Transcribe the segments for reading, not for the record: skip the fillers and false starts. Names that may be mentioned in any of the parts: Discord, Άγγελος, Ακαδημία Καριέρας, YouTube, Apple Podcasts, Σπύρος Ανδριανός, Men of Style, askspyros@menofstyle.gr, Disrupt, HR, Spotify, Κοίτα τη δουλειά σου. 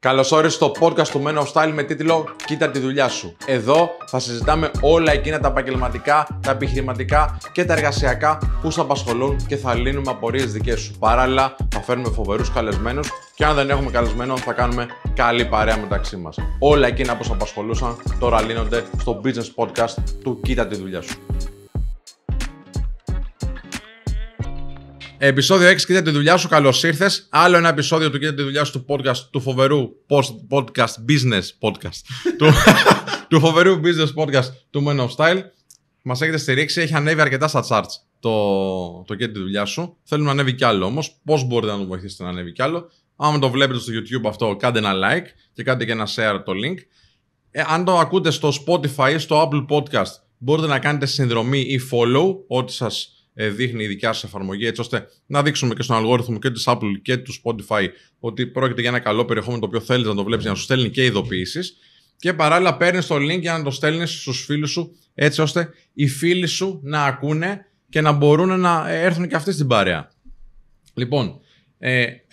Καλώς όρισες στο podcast του Men of Style με τίτλο «Κοίτα τη δουλειά σου». Εδώ θα συζητάμε όλα εκείνα τα επαγγελματικά, τα επιχειρηματικά και τα εργασιακά που σε απασχολούν και θα λύνουμε απορίες δικές σου. Παράλληλα, θα φέρνουμε φοβερούς καλεσμένους και αν δεν έχουμε καλεσμένο, θα κάνουμε καλή παρέα μεταξύ μας. Όλα εκείνα που σε απασχολούσαν τώρα λύνονται στο business podcast του «Κοίτα τη δουλειά σου». Επεισόδιο 6, κοίτα τη δουλειά σου, καλώς ήρθες. Άλλο ένα επεισόδιο του κοίτα τη δουλειά σου του podcast, του φοβερού podcast, business podcast, του φοβερού business podcast του Men of Style. Μας έχετε στηρίξει, έχει ανέβει αρκετά στα charts το κοίτα τη δουλειά σου. Θέλουμε να ανέβει κι άλλο όμως. Πώς μπορείτε να το βοηθήσετε να ανέβει κι άλλο? Αν το βλέπετε στο YouTube αυτό, κάντε ένα like και κάντε και ένα share το link. Αν το ακούτε στο Spotify ή στο Apple Podcast, μπορείτε να κάνετε συνδρομή ή follow, ό,τι σας δείχνει η δικιά σας εφαρμογή, έτσι ώστε να δείξουμε και στον αλγόριθμο και του Apple και του Spotify ότι πρόκειται για ένα καλό περιεχόμενο το οποίο θέλεις να το βλέπεις, να σου στέλνει και ειδοποιήσεις. Και παράλληλα παίρνεις το link για να το στέλνεις στους φίλους σου, έτσι ώστε οι φίλοι σου να ακούνε και να μπορούν να έρθουν και αυτοί στην παρέα. Λοιπόν,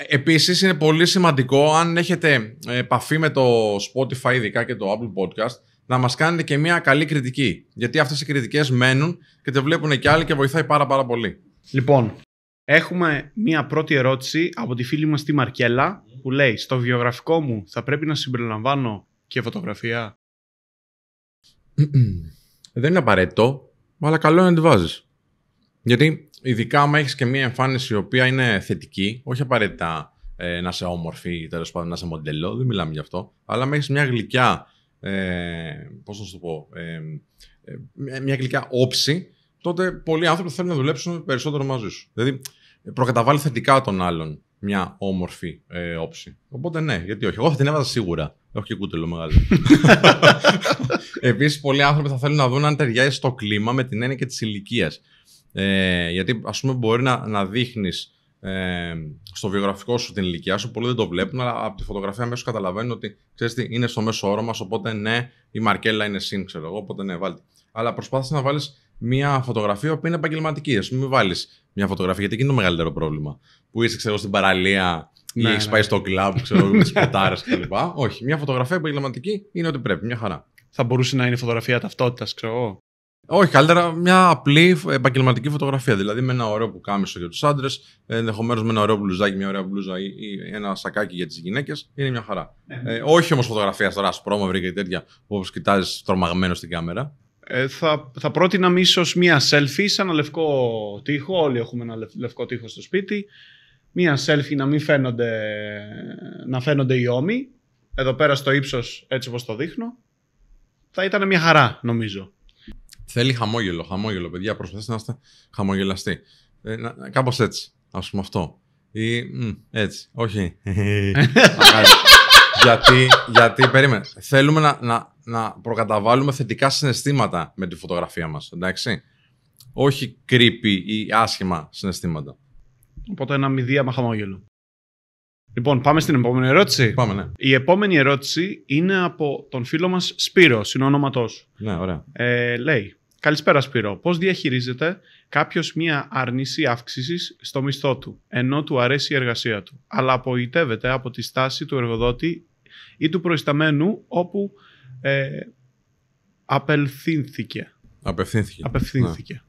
επίσης είναι πολύ σημαντικό, αν έχετε επαφή με το Spotify ειδικά και το Apple Podcast, να μας κάνετε και μια καλή κριτική. Γιατί αυτές οι κριτικές μένουν και τα βλέπουν και άλλοι και βοηθάει πάρα πολύ. Λοιπόν, έχουμε μια πρώτη ερώτηση από τη φίλη μας τη Μαρκέλα που λέει: στο βιογραφικό μου θα πρέπει να συμπεριλαμβάνω και φωτογραφία? Δεν είναι απαραίτητο, αλλά καλό είναι να τη βάζεις. Γιατί ειδικά άμα έχεις και μια εμφάνιση η οποία είναι θετική, όχι απαραίτητα να είσαι όμορφη ή τέλος πάντων να είσαι μοντελό, δεν μιλάμε γι' αυτό, αλλά άμα έχεις μια γλυκιά. Πώς να σου το πω, μια γλυκιά όψη, τότε πολλοί άνθρωποι θέλουν να δουλέψουν περισσότερο μαζί σου. Δηλαδή, προκαταβάλει θετικά τον άλλον μια όμορφη όψη. Οπότε ναι, γιατί όχι. Εγώ θα την έβαζα σίγουρα. Έχω και κούτελο μεγάλο. Επίσης, πολλοί άνθρωποι θα θέλουν να δουν αν ταιριάζει στο κλίμα με την έννοια και της ηλικίας. Γιατί, ας πούμε, μπορεί να δείχνεις στο βιογραφικό σου την ηλικιά σου, πολλοί δεν το βλέπουν, αλλά από τη φωτογραφία αμέσως καταλαβαίνουν ότι ξέρεις τι, είναι στο μέσο όρο μας. Οπότε ναι, η Μαρκέλα είναι συν, ξέρω εγώ, οπότε ναι, βάλτε. Αλλά προσπάθησε να βάλεις μια φωτογραφία που είναι επαγγελματική. Ας μην βάλεις μια φωτογραφία, γιατί εκείνο είναι το μεγαλύτερο πρόβλημα. Που είσαι, ξέρω, στην παραλία ή ναι, έχεις πάει στο κλαμπ, ξέρω, με τις ποτάρες κλπ. Όχι, μια φωτογραφία επαγγελματική είναι ό,τι πρέπει, μια χαρά. Θα μπορούσε να είναι φωτογραφία ταυτότητας, ξέρω εγώ. Όχι, καλύτερα μια απλή επαγγελματική φωτογραφία. Δηλαδή με ένα ωραίο πουκάμισο για τους άντρες, ενδεχομένως με ένα ωραίο μπλουζάκι, μια ωραία μπλούζα ή ένα σακάκι για τις γυναίκες. Είναι μια χαρά. Όχι όμως φωτογραφία τώρα, ασπρόμαυρη και τέτοια, όπως κοιτάζεις τρομαγμένο στην κάμερα. Θα πρότεινα ίσως μια selfie σε ένα λευκό τοίχο. Όλοι έχουμε ένα λευκό τοίχο στο σπίτι. Μια selfie να μην φαίνονται οι ώμοι. Εδώ πέρα στο ύψος, έτσι όπως το δείχνω. Θα ήταν μια χαρά, νομίζω. Θέλει χαμόγελο, παιδιά. Προσπαθήστε να είστε χαμογελαστοί. Κάπως έτσι, ας πούμε αυτό. Ή έτσι, όχι. γιατί περίμενε. Θέλουμε να προκαταβάλουμε θετικά συναισθήματα με τη φωτογραφία μας, εντάξει. Όχι creepy ή άσχημα συναισθήματα. Οπότε ένα μηδίαμα χαμόγελο. Λοιπόν, πάμε στην επόμενη ερώτηση. Πάμε, ναι. Η επόμενη ερώτηση είναι από τον φίλο μας Σπύρο, είναι ο όνοματός. Ναι, ωραία. Λέει, καλησπέρα Σπύρο, πώς διαχειρίζεται κάποιος μια άρνηση αύξησης στο μισθό του, ενώ του αρέσει η εργασία του, αλλά απογοητεύεται από τη στάση του εργοδότη ή του προϊσταμένου όπου απευθύνθηκε. Ναι.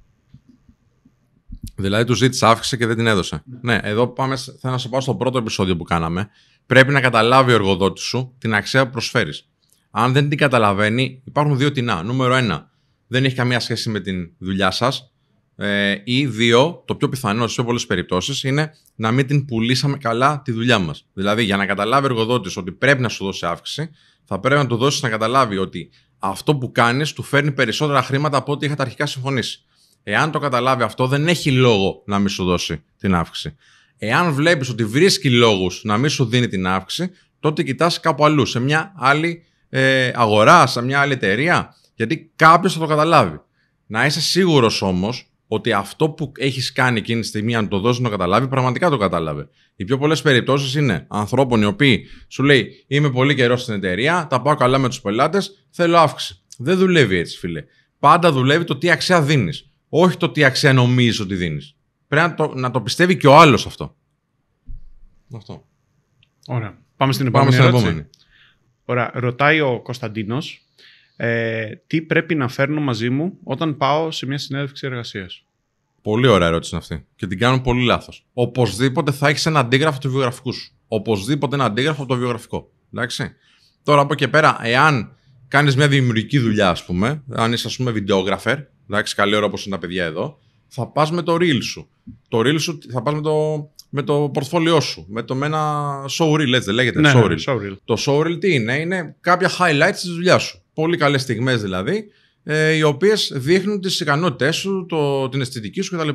Δηλαδή, του ζήτησε αύξηση και δεν την έδωσε. Ναι, εδώ πάμε. Θέλω να σου πάω στο πρώτο επεισόδιο που κάναμε. Πρέπει να καταλάβει ο εργοδότης σου την αξία που προσφέρεις. Αν δεν την καταλαβαίνει, υπάρχουν δύο τεινά. Νούμερο ένα, δεν έχει καμία σχέση με την δουλειά σας. Ή δύο, το πιο πιθανό σε πιο πολλές περιπτώσεις, είναι να μην την πουλήσαμε καλά τη δουλειά μας. Δηλαδή, για να καταλάβει ο εργοδότης ότι πρέπει να σου δώσει αύξηση, θα πρέπει να του δώσεις να καταλάβει ότι αυτό που κάνεις του φέρνει περισσότερα χρήματα από ό,τι είχατε αρχικά συμφωνήσει. Εάν το καταλάβει αυτό, δεν έχει λόγο να μην σου δώσει την αύξηση. Εάν βλέπεις ότι βρίσκει λόγους να μην σου δίνει την αύξηση, τότε κοιτάς κάπου αλλού, σε μια άλλη αγορά, σε μια άλλη εταιρεία, γιατί κάποιος θα το καταλάβει. Να είσαι σίγουρος όμως ότι αυτό που έχεις κάνει εκείνη τη στιγμή, αν το δώσεις να το καταλάβει, πραγματικά το κατάλαβε. Οι πιο πολλές περιπτώσεις είναι ανθρώπων οι οποίοι σου λέει: είμαι πολύ καιρό στην εταιρεία, τα πάω καλά με τους πελάτες, θέλω αύξηση. Δεν δουλεύει έτσι, φίλε. Πάντα δουλεύει το τι αξία δίνεις. Όχι το τι αξία νομίζεις ότι δίνεις. Πρέπει να το πιστεύει και ο άλλος αυτό. Ωραία. Πάμε στην επόμενη. Ωραία, ρωτάει ο Κωνσταντίνος τι πρέπει να φέρνω μαζί μου όταν πάω σε μια συνέντευξη εργασίας. Πολύ ωραία ερώτηση αυτή. Και την κάνουν πολύ λάθος. Οπωσδήποτε θα έχεις ένα αντίγραφο του βιογραφικού σου. Οπωσδήποτε ένα αντίγραφο από το βιογραφικό. Εντάξει. Τώρα από εκεί πέρα, εάν κάνεις μια δημιουργική δουλειά, ας πούμε, αν είσαι ας πούμε βιντεόγραφερ, εντάξει, καλή ώρα όπως είναι τα παιδιά εδώ, θα πας με το reel σου. Το reel σου θα πας με το πορτφόλιό σου, με ένα showreel, έτσι δεν λέγεται. Ναι, showreel. Showreel. Το showreel τι είναι? Είναι κάποια highlights της δουλειάς σου. Πολύ καλές στιγμές δηλαδή, οι οποίες δείχνουν τις ικανότητές σου, την αισθητική σου κτλ.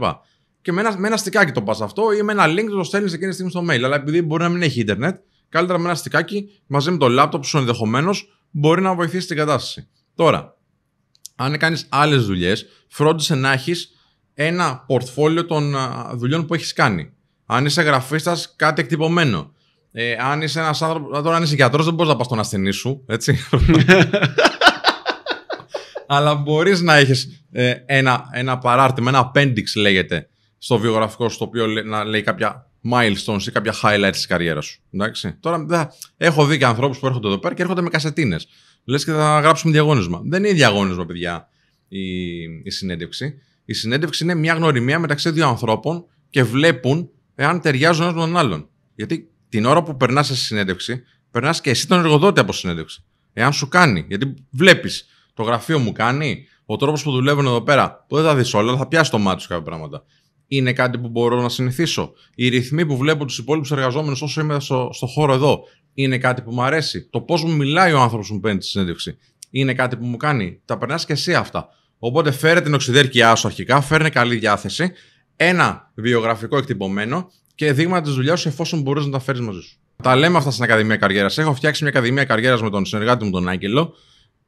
Και με ένα στικάκι το πας αυτό ή με ένα link το στέλνεις εκείνη τη στιγμή στο mail. Αλλά επειδή μπορεί να μην έχει ίντερνετ, καλύτερα με ένα στικάκι μαζί με το laptop σου ενδεχομένως μπορεί να βοηθήσει την κατάσταση. Τώρα, αν κάνεις άλλες δουλειές, φρόντισε να έχεις ένα πορτφόλιο των δουλειών που έχεις κάνει. Αν είσαι γραφίστας, κάτι εκτυπωμένο. Αν είσαι ένας άνθρωπος. Τώρα, αν είσαι γιατρός, δεν μπορείς να πας στον ασθενή σου, έτσι. Αλλά μπορείς να έχεις ένα παράρτημα, ένα appendix λέγεται, στο βιογραφικό σου, το οποίο να λέει κάποια milestones ή κάποια highlights της καριέρας σου. Εντάξει. Τώρα, έχω δει και ανθρώπους που έρχονται εδώ πέρα και έρχονται με κασετίνες. Λες και θα γράψουμε διαγώνισμα. Δεν είναι διαγώνισμα, παιδιά, η συνέντευξη. Η συνέντευξη είναι μια γνωριμία μεταξύ δύο ανθρώπων και βλέπουν εάν ταιριάζουν ένας με τον άλλον. Γιατί την ώρα που περνάς σε συνέντευξη, περνάς και εσύ τον εργοδότη από συνέντευξη. Εάν σου κάνει. Γιατί βλέπεις, το γραφείο μου κάνει, ο τρόπος που δουλεύουν εδώ πέρα, που δεν θα δεις όλα, αλλά θα πιάσει το μάτι σου κάποια πράγματα. Είναι κάτι που μπορώ να συνηθίσω. Οι ρυθμοί που βλέπω τους υπόλοιπους εργαζόμενους όσο είμαι στο χώρο εδώ, είναι κάτι που μου αρέσει. Το πώς μου μιλάει ο άνθρωπος που μου παίρνει τη συνέντευξη, είναι κάτι που μου κάνει. Τα περνάς και εσύ αυτά. Οπότε φέρε την οξυδέρκειά σου αρχικά, φέρνε καλή διάθεση, ένα βιογραφικό εκτυπωμένο και δείγματα της δουλειάς σου εφόσον μπορείς να τα φέρεις μαζί σου. Τα λέμε αυτά στην Ακαδημία Καριέρας. Έχω φτιάξει μια Ακαδημία Καριέρας με τον συνεργάτη μου τον Άγγελο,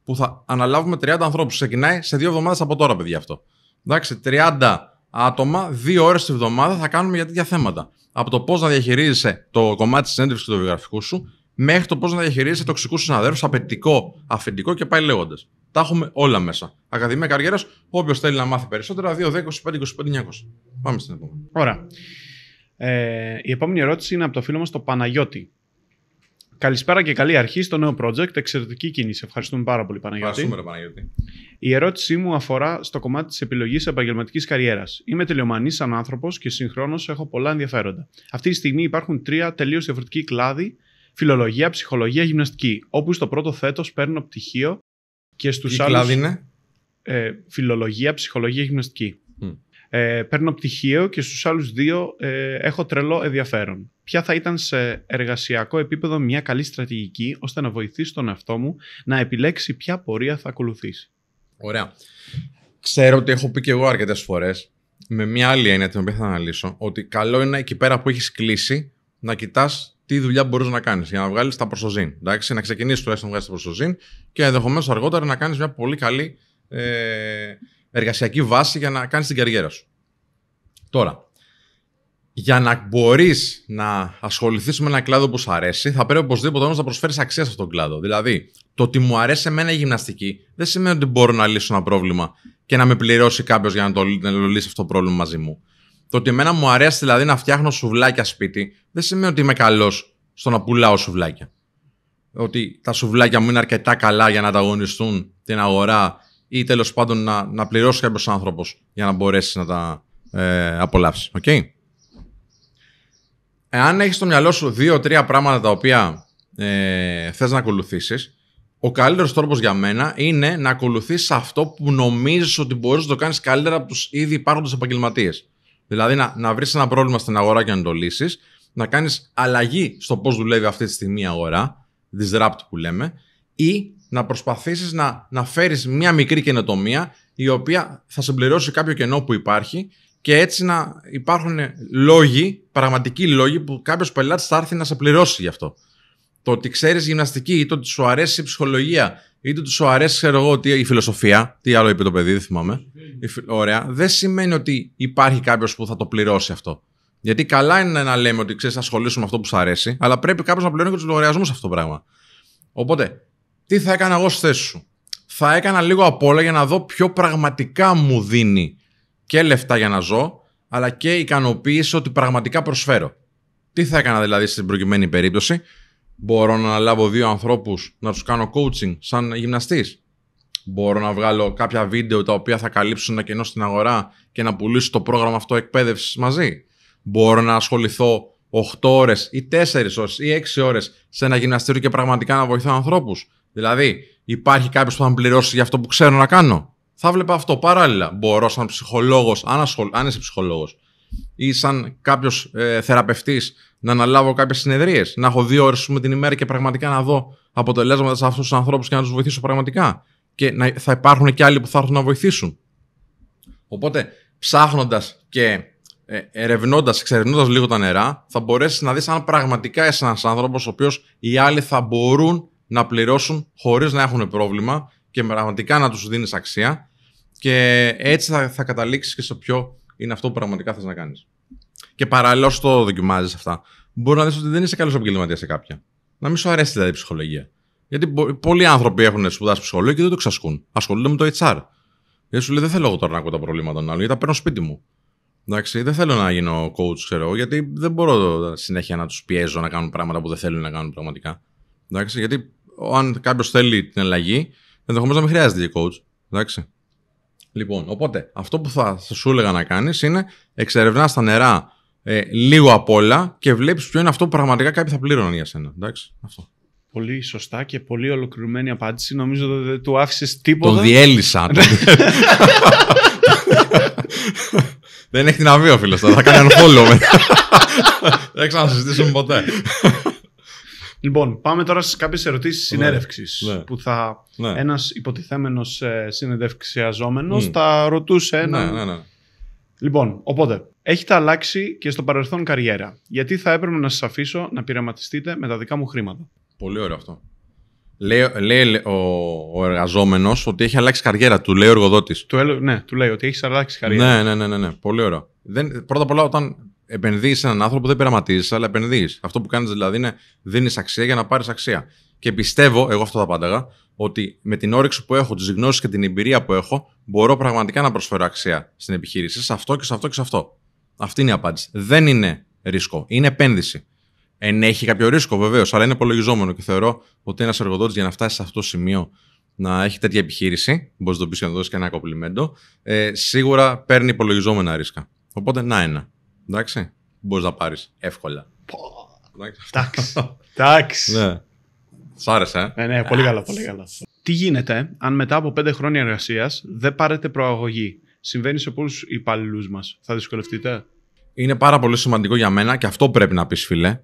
που θα αναλάβουμε 30 ανθρώπους. Ξεκινάει σε 2 εβδομάδες από τώρα, παιδιά, αυτό. Εντάξει, 30 άτομα, 2 ώρες τη βδομάδα θα κάνουμε για τέτοια θέματα. Από το πώς να διαχειρίζεσαι το κομμάτι της συνέντευξης του βιογραφικού σου, μέχρι το πώς να διαχειρίζεσαι τοξικούς συναδέλφους, απαιτητικό, αφεντικό και πάει λέγοντας. Τα έχουμε όλα μέσα. Ακαδημία Καριέρας, όποιος θέλει να μάθει περισσότερα, 2-10-25-25-900. Πάμε στην επόμενη. Ωραία. Η επόμενη ερώτηση είναι από το φίλο μας, το Παναγιώτη. Καλησπέρα και καλή αρχή στο νέο project. Εξαιρετική κίνηση. Ευχαριστούμε πάρα πολύ, Παναγιώτη. Ευχαριστούμε, Παναγιώτη. Η ερώτησή μου αφορά στο κομμάτι της επιλογής επαγγελματικής καριέρας. Είμαι τελειομανής σαν άνθρωπος και συγχρόνως έχω πολλά ενδιαφέροντα. Αυτή τη στιγμή υπάρχουν 3 τελείως διαφορετικοί κλάδοι: φιλολογία, ψυχολογία, γυμναστική. Όπου στο πρώτο θέτος παίρνω πτυχίο και στους άλλους. Τι κλάδι είναι? Φιλολογία, ψυχολογία, γυμναστική. Παίρνω πτυχίο και στους άλλους 2 έχω τρελό ενδιαφέρον. Ποια θα ήταν σε εργασιακό επίπεδο μια καλή στρατηγική ώστε να βοηθήσει τον εαυτό μου να επιλέξει ποια πορεία θα ακολουθήσει? Ωραία. Ξέρω ότι έχω πει και εγώ αρκετές φορές, με μια άλλη έννοια την οποία θα αναλύσω, ότι καλό είναι εκεί πέρα που έχεις κλείσει να κοιτάς τι δουλειά μπορείς να κάνεις για να βγάλεις τα προσωζήν. Να ξεκινήσεις τουλάχιστον να βγάλεις τα προσωζήν και ενδεχομένως αργότερα να κάνεις μια πολύ καλή εργασιακή βάση για να κάνεις την καριέρα σου. Τώρα, για να μπορείς να ασχοληθείς με ένα κλάδο που σου αρέσει, θα πρέπει οπωσδήποτε όμως να προσφέρεις αξία σε αυτόν τον κλάδο. Δηλαδή, το ότι μου αρέσει εμένα η γυμναστική δεν σημαίνει ότι μπορώ να λύσω ένα πρόβλημα και να με πληρώσει κάποιος για να λύσει αυτό το πρόβλημα μαζί μου. Το ότι εμένα μου αρέσει δηλαδή να φτιάχνω σουβλάκια σπίτι, δεν σημαίνει ότι είμαι καλός στο να πουλάω σουβλάκια. Ότι τα σουβλάκια μου είναι αρκετά καλά για να ανταγωνιστούν την αγορά ή τέλος πάντων να πληρώσει κάποιος άνθρωπος για να μπορέσει να τα απολαύσει. Okay? Εάν έχεις στο μυαλό σου 2-3 πράγματα τα οποία θες να ακολουθήσεις, ο καλύτερος τρόπος για μένα είναι να ακολουθήσεις αυτό που νομίζεις ότι μπορείς να το κάνεις καλύτερα από τους ήδη υπάρχοντες επαγγελματίες. Δηλαδή να βρεις ένα πρόβλημα στην αγορά και να το λύσεις, να κάνεις αλλαγή στο πώς δουλεύει αυτή τη στιγμή η αγορά, disrupt που λέμε, ή να προσπαθήσεις να φέρεις μια μικρή καινοτομία η οποία θα συμπληρώσει κάποιο κενό που υπάρχει και έτσι να υπάρχουν λόγοι, πραγματικοί λόγοι που κάποιος πελάτης θα έρθει να σε πληρώσει γι' αυτό. Το ότι ξέρεις γυμναστική ή το ότι σου αρέσει η ψυχολογία ή το ότι σου αρέσει η φιλοσοφία, τι άλλο είπε το παιδί, δεν θυμάμαι. Ωραία, δεν σημαίνει ότι υπάρχει κάποιος που θα το πληρώσει αυτό. Γιατί καλά είναι να λέμε ότι ξέρεις, ασχολήσουμε με αυτό που σου αρέσει, αλλά πρέπει κάποιος να πληρώνει και τους λογαριασμούς αυτό το πράγμα. Οπότε, τι θα έκανα εγώ στη θέση σου? Θα έκανα λίγο απ' όλα για να δω ποιο πραγματικά μου δίνει και λεφτά για να ζω, αλλά και ικανοποίηση ότι πραγματικά προσφέρω. Τι θα έκανα δηλαδή στην προκειμένη περίπτωση? Μπορώ να λάβω δύο ανθρώπους να τους κάνω coaching σαν γυμναστής. Μπορώ να βγάλω κάποια βίντεο τα οποία θα καλύψουν ένα κενό στην αγορά και να πουλήσω το πρόγραμμα αυτό εκπαίδευσης μαζί. Μπορώ να ασχοληθώ 8 ώρες ή 4 ώρες ή 6 ώρες σε ένα γυμναστήριο και πραγματικά να βοηθάω ανθρώπους. Δηλαδή, υπάρχει κάποιος που θα με πληρώσει για αυτό που ξέρω να κάνω. Θα βλέπα αυτό παράλληλα. Μπορώ, σαν ψυχολόγος, αν είσαι ψυχολόγος, ή σαν κάποιος θεραπευτής, να αναλάβω κάποιες συνεδρίες, να έχω 2 ώρες με την ημέρα και πραγματικά να δω αποτελέσματα σε αυτούς τους ανθρώπους και να τους βοηθήσω πραγματικά. Και θα υπάρχουν και άλλοι που θα έρθουν να βοηθήσουν. Οπότε, ψάχνοντας και εξερευνώντας λίγο τα νερά, θα μπορέσεις να δεις αν πραγματικά είσαι ένας άνθρωπος ο οποίος οι άλλοι θα μπορούν να πληρώσουν χωρίς να έχουν πρόβλημα και πραγματικά να τους δίνεις αξία, και έτσι θα καταλήξεις και στο ποιο είναι αυτό που πραγματικά θες να κάνεις. Και παράλληλα, όσο το δοκιμάζεις αυτά, μπορεί να δεις ότι δεν είσαι καλός επαγγελματίας σε κάποια. Να μην σου αρέσει δηλαδή η ψυχολογία. Γιατί πολλοί άνθρωποι έχουν σπουδάσει ψυχολογία και δεν το εξασκούν. Ασχολούνται με το HR. Γιατί σου λέει: δεν θέλω εγώ τώρα να ακούω τα προβλήματα των άλλων, γιατί τα παίρνω σπίτι μου. Εντάξει, δεν θέλω να γίνω coach, ξέρω, γιατί δεν μπορώ συνέχεια να τους πιέζω να κάνουν πράγματα που δεν θέλουν να κάνουν πραγματικά. Εντάξει, γιατί αν κάποιος θέλει την αλλαγή, ενδεχομένως να μην χρειάζεται coach. Εντάξει. Λοιπόν, οπότε αυτό που θα σου έλεγα να κάνεις είναι εξερευνάς τα νερά λίγο απ' όλα και βλέπεις ποιο είναι αυτό που πραγματικά κάποιοι θα πλήρωναν για σένα. Εντάξει, αυτό. Πολύ σωστά και πολύ ολοκληρωμένη απάντηση. Νομίζω ότι δεν του άφησες τίποτα. Το διέλυσα. Δεν έχει την αβία ο φίλος τώρα. Θα κάνει unfollow. Δεν ξανασυζητήσουμε ποτέ. Λοιπόν, πάμε τώρα σε κάποιες ερωτήσεις συνέντευξης. Ναι, που θα ένας υποτιθέμενος συνεντευξιαζόμενος θα ρωτούσε ένα. Ναι. Λοιπόν, οπότε, έχετε αλλάξει και στο παρελθόν καριέρα. Γιατί θα έπρεπε να σας αφήσω να πειραματιστείτε με τα δικά μου χρήματα? Πολύ ωραίο αυτό. Λέει ο εργαζόμενος ότι έχει αλλάξει καριέρα, του λέει ο εργοδότης. Ναι, του λέει ότι έχει αλλάξει καριέρα. Ναι. Πολύ ωραίο. Πρώτα απ' όλα, όταν επενδύεις σε έναν άνθρωπο, δεν πειραματίζεις, αλλά επενδύεις. Αυτό που κάνεις δηλαδή είναι δίνεις αξία για να πάρεις αξία. Και πιστεύω, εγώ αυτό θα πάταγα, ότι με την όρεξη που έχω, τις γνώσεις και την εμπειρία που έχω, μπορώ πραγματικά να προσφέρω αξία στην επιχείρηση, σε αυτό και σε αυτό και σε αυτό. Αυτή είναι η απάντηση. Δεν είναι ρίσκο, είναι επένδυση. Ενέχει κάποιο ρίσκο βεβαίως, αλλά είναι υπολογιζόμενο και θεωρώ ότι ένας εργοδότης για να φτάσει σε αυτό το σημείο να έχει τέτοια επιχείρηση, μπορείς να το πεις και να δώσεις και ένα κομπλιμέντο, σίγουρα παίρνει υπολογιζόμενα ρίσκα. Οπότε ένα. Εντάξει, μπορείς να πάρεις εύκολα. Εντάξει. Σ' άρεσε, ε? Ναι, πολύ καλά, πολύ καλά. Τι γίνεται αν μετά από 5 χρόνια εργασίας δεν πάρετε προαγωγή? Συμβαίνει σε πολλούς υπαλληλούς μας. Θα δυσκολευτείτε? Είναι πάρα πολύ σημαντικό για μένα, και αυτό πρέπει να πεις, φίλε.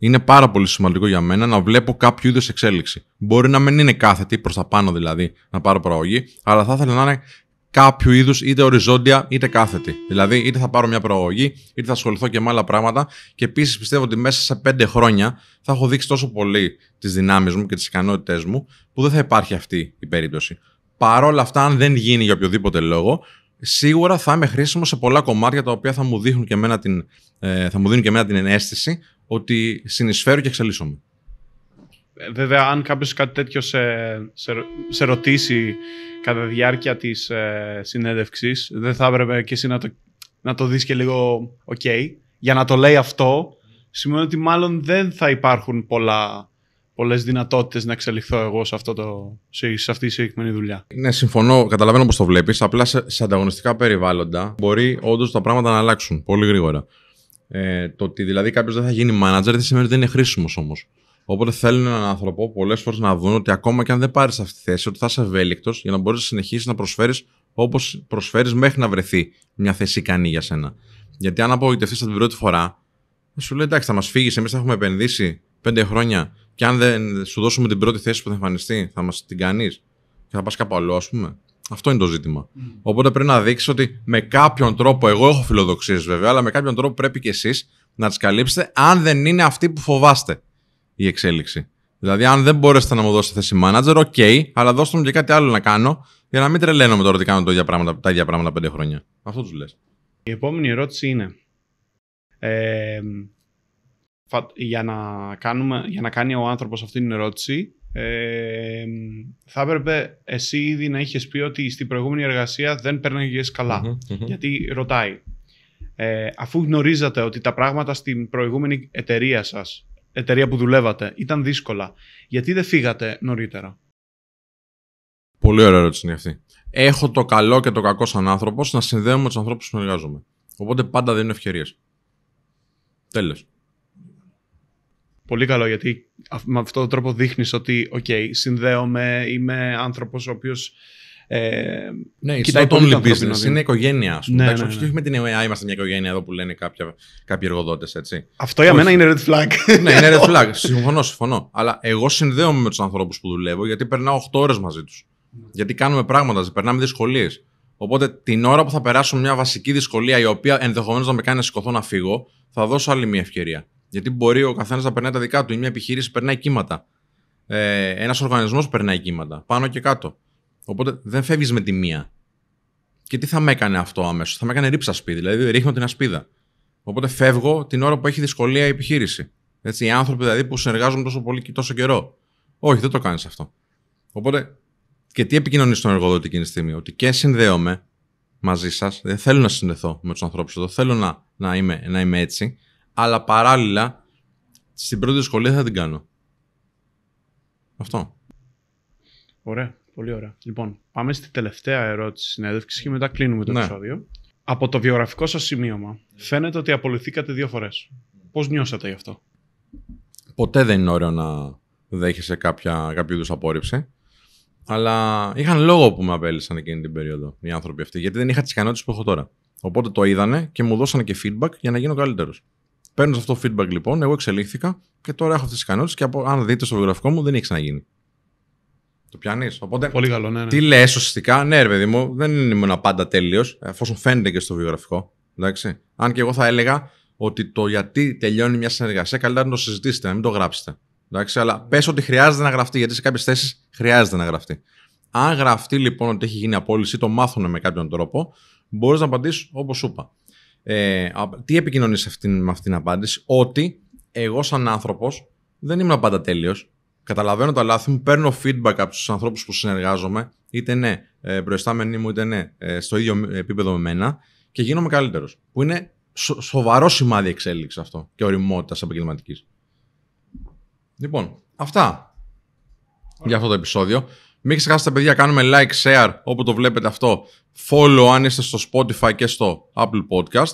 Είναι πάρα πολύ σημαντικό για μένα να βλέπω κάποιο είδος εξέλιξη. Μπορεί να μην είναι κάθετη, προς τα πάνω δηλαδή, να πάρω προαγωγή, αλλά θα ήθελα να είναι κάποιο είδους είτε οριζόντια είτε κάθετη. Δηλαδή, είτε θα πάρω μια προαγωγή, είτε θα ασχοληθώ και με άλλα πράγματα. Και επίσης πιστεύω ότι μέσα σε 5 χρόνια θα έχω δείξει τόσο πολύ τις δυνάμεις μου και τις ικανότητές μου, που δεν θα υπάρχει αυτή η περίπτωση. Παρόλα αυτά, αν δεν γίνει για οποιοδήποτε λόγο, σίγουρα θα είμαι χρήσιμο σε πολλά κομμάτια τα οποία θα μου δίνουν και εμένα την αίσθηση ότι συνεισφέρω και εξελίσσομαι. Βέβαια, αν κάποιος κάτι τέτοιο σε ρωτήσει κατά τη διάρκεια της συνέντευξης, δεν θα έπρεπε και εσύ να το δεις και λίγο ok. Για να το λέει αυτό, σημαίνει ότι μάλλον δεν θα υπάρχουν πολλές δυνατότητες να εξελιχθώ εγώ σε αυτή τη συγκεκριμένη δουλειά. Ναι, συμφωνώ. Καταλαβαίνω πώς το βλέπεις. Απλά σε ανταγωνιστικά περιβάλλοντα μπορεί όντως τα πράγματα να αλλάξουν πολύ γρήγορα. Το ότι δηλαδή κάποιος δεν θα γίνει manager δεν σημαίνει ότι δεν είναι χρήσιμος όμως. Οπότε θέλουν έναν άνθρωπο πολλές φορές να δουν ότι ακόμα και αν δεν πάρεις αυτή τη θέση, ότι θα είσαι ευέλικτος για να μπορείς να συνεχίσεις να προσφέρεις όπως προσφέρεις μέχρι να βρεθεί μια θέση ικανή για σένα. Γιατί αν απογοητευτείς την πρώτη φορά, σου λέει εντάξει, θα μας φύγεις, εμείς θα έχουμε επενδύσει 5 χρόνια, και αν δεν σου δώσουμε την πρώτη θέση που θα εμφανιστεί, θα μας την κάνεις και θα πας κάπου αλλού, ας πούμε. Αυτό είναι το ζήτημα. Οπότε πρέπει να δείξεις ότι με κάποιον τρόπο, εγώ έχω φιλοδοξίες βέβαια, αλλά με κάποιον τρόπο πρέπει και εσείς να τις καλύψετε, αν δεν είναι αυτή που φοβάστε η εξέλιξη. Δηλαδή, αν δεν μπορέσετε να μου δώσετε θέση manager, ok, αλλά δώστε μου και κάτι άλλο να κάνω, για να μην τρελαίνομαι τώρα ότι κάνω τα ίδια πράγματα 5 χρόνια. Αυτό τους λες. Η επόμενη ερώτηση είναι. Για να κάνει ο άνθρωπος αυτή την ερώτηση, θα έπρεπε εσύ ήδη να είχες πει ότι στην προηγούμενη εργασία δεν παίρναγες καλά. Γιατί ρωτάει, αφού γνωρίζατε ότι τα πράγματα στην προηγούμενη εταιρεία σας εταιρεία που δουλεύατε ήταν δύσκολα, γιατί δεν φύγατε νωρίτερα? Πολύ ωραία ερώτηση είναι αυτή. Έχω το καλό και το κακό σαν άνθρωπος να συνδέομαι με τους ανθρώπους που συνεργάζομαι. Οπότε πάντα δίνουν ευκαιρίες. Τέλος. Πολύ καλό, γιατί με αυτόν τον τρόπο δείχνεις ότι okay, συνδέομαι, είμαι άνθρωπος ο οποίος. Ναι, it's not only business, είναι οικογένεια. Ας πούμε. Ναι, εντάξει, όχι με την ΕΟΕΑ είμαστε μια οικογένεια εδώ που λένε κάποιοι εργοδότες. Αυτό για μένα είναι red flag. Ναι, είναι red flag. Συμφωνώ. Αλλά εγώ συνδέομαι με τους ανθρώπους που δουλεύω γιατί περνάω 8 ώρες μαζί τους. Γιατί κάνουμε πράγματα, περνάμε δυσκολίες. Οπότε την ώρα που θα περάσω μια βασική δυσκολία η οποία ενδεχομένως να με κάνει να σηκωθώ να φύγω, θα δώσω άλλη μια ευκαιρία. Γιατί μπορεί ο καθένας να περνάει τα δικά του, ή μια επιχείρηση περνάει κύματα. Ένας οργανισμός περνάει κύματα, πάνω και κάτω. Οπότε δεν φεύγεις με τη μία. Και τι θα με έκανε αυτό αμέσως? Θα με έκανε ρίψα σπίδι, δηλαδή ρίχνω την ασπίδα. Οπότε φεύγω την ώρα που έχει δυσκολία η επιχείρηση. Έτσι, οι άνθρωποι δηλαδή που συνεργάζονται τόσο πολύ και τόσο καιρό. Όχι, δεν το κάνεις αυτό. Οπότε και τι επικοινωνείς στον εργοδότη εκείνη τη στιγμή? Ότι και συνδέομαι μαζί σας, δεν θέλω να συνδεθώ με τους ανθρώπους εδώ, θέλω να είμαι έτσι, αλλά παράλληλα στην πρώτη δυσκολία θα την κάνω. Αυτό. Ωραία. Πολύ ωραία. Λοιπόν, πάμε στη τελευταία ερώτηση συνέντευξης και μετά κλείνουμε το επεισόδιο. Από το βιογραφικό σας σημείωμα, φαίνεται ότι απολυθήκατε 2 φορές. Πώς νιώσατε γι' αυτό? Ποτέ δεν είναι ωραίο να δέχεσαι κάποιο είδους απόρριψη. Αλλά είχαν λόγο που με απέλησαν εκείνη την περίοδο οι άνθρωποι αυτοί, γιατί δεν είχα τις ικανότητες που έχω τώρα. Οπότε το είδανε και μου δώσανε και feedback για να γίνω καλύτερος. Παίρνοντας αυτό το feedback, λοιπόν, εγώ εξελίχθηκα και τώρα έχω αυτές τις ικανότητες. Και αν δείτε στο βιογραφικό μου, δεν έχει ξαναγίνει. Το πιάνεις? Οπότε, πολύ καλό, ναι. Τι λες ουσιαστικά? Ναι, ρε παιδί μου, δεν ήμουν πάντα τέλειος, εφόσον φαίνεται και στο βιογραφικό. Εντάξει. Αν και εγώ θα έλεγα ότι το γιατί τελειώνει μια συνεργασία, καλύτερα να το συζητήσετε, να μην το γράψετε. Εντάξει. Αλλά πες ότι χρειάζεται να γραφτεί, γιατί σε κάποιες θέσεις χρειάζεται να γραφτεί. Αν γραφτεί λοιπόν ότι έχει γίνει απόλυση ή το μάθουν με κάποιον τρόπο, μπορείς να απαντήσεις όπως σου είπα. Τι επικοινωνείς με αυτήν την απάντηση? Ότι εγώ, σαν άνθρωπος, δεν ήμουν πάντα τέλειος. Καταλαβαίνω τα λάθη μου, παίρνω feedback από τους ανθρώπους που συνεργάζομαι, είτε ναι προϊστάμενοι μου, είτε ναι στο ίδιο επίπεδο με μένα, και γίνομαι καλύτερος. Που είναι σοβαρό σημάδι εξέλιξη αυτό και ωριμότητας επαγγελματικής. Λοιπόν, αυτά για αυτό το επεισόδιο. Μην ξεχάσετε, παιδιά, κάνουμε like, share όπου το βλέπετε αυτό. Follow αν είστε στο Spotify και στο Apple Podcast.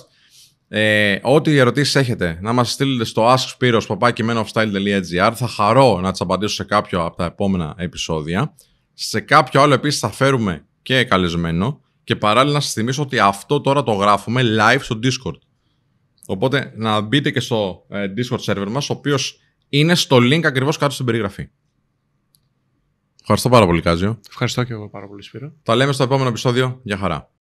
Ό,τι ερωτήσεις έχετε, να μας στείλετε στο askspyros@menofstyle.gr. Θα χαρώ να τις απαντήσω σε κάποιο από τα επόμενα επεισόδια. Σε κάποιο άλλο επίσης θα φέρουμε και καλεσμένο. Και παράλληλα να σας θυμίσω ότι αυτό τώρα το γράφουμε live στο Discord. Οπότε να μπείτε και στο Discord server μας, ο οποίος είναι στο link ακριβώς κάτω στην περιγραφή. Ευχαριστώ πάρα πολύ, Κάζιο. Ευχαριστώ και εγώ πάρα πολύ, Σπύρο. Τα λέμε στο επόμενο επεισόδιο. Γεια χαρά.